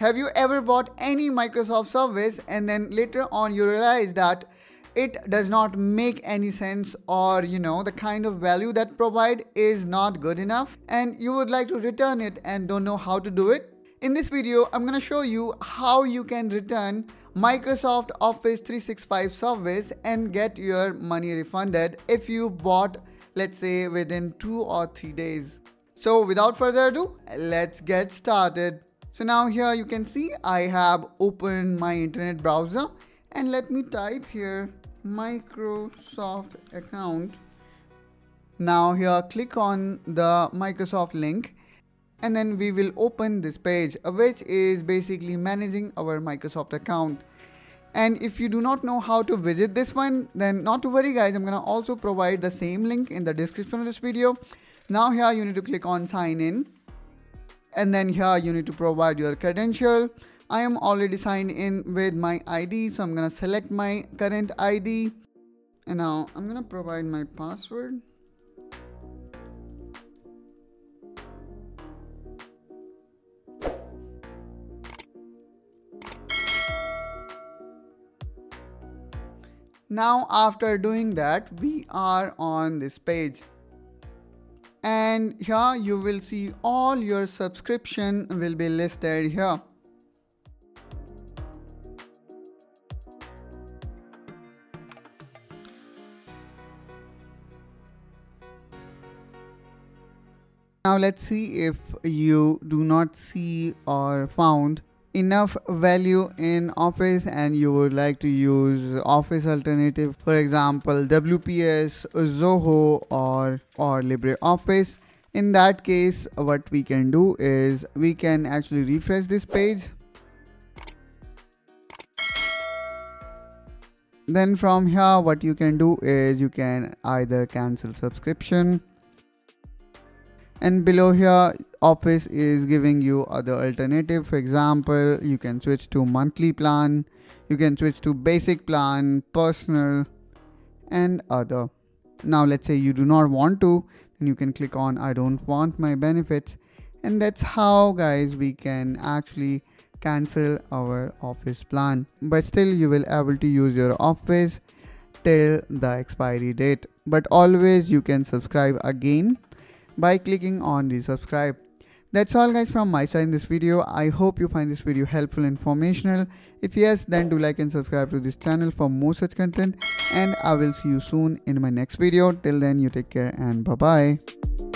Have you ever bought any Microsoft service and then later on you realize that it does not make any sense, or you know, the kind of value that provide is not good enough and you would like to return it and don't know how to do it? In this video, I'm going to show you how you can return Microsoft Office 365 service and get your money refunded if you bought, let's say, within 2 or 3 days. So without further ado, let's get started. So now here you can see I have opened my internet browser and let me type here Microsoft account. Now here click on the Microsoft link and then we will open this page, which is basically managing our Microsoft account. And if you do not know how to visit this one, then not to worry guys, I'm gonna also provide the same link in the description of this video. Now here you need to click on sign in and then here you need to provide your credential. I am already signed in with my ID, so I'm gonna select my current ID and now I'm gonna provide my password. Now after doing that, we are on this page and here you will see all your subscription will be listed here. Now let's see if you do not see or found enough value in Office and you would like to use Office alternative, for example WPS, Zoho or LibreOffice. In that case, what we can do is we can actually refresh this page. Then from here what you can do is you can either cancel subscription, and below here Office is giving you other alternative. For example, you can switch to monthly plan, you can switch to basic plan, personal and other. Now let's say you do not want to, then you can click on I don't want my benefits, and that's how guys we can actually cancel our Office plan. But still you will able to use your Office till the expiry date, but always you can subscribe again by clicking on the subscribe. That's all guys from my side in this video. I hope you find this video helpful and informational. If yes, then do like and subscribe to this channel for more such content, and I will see you soon in my next video. Till then, you take care and bye bye.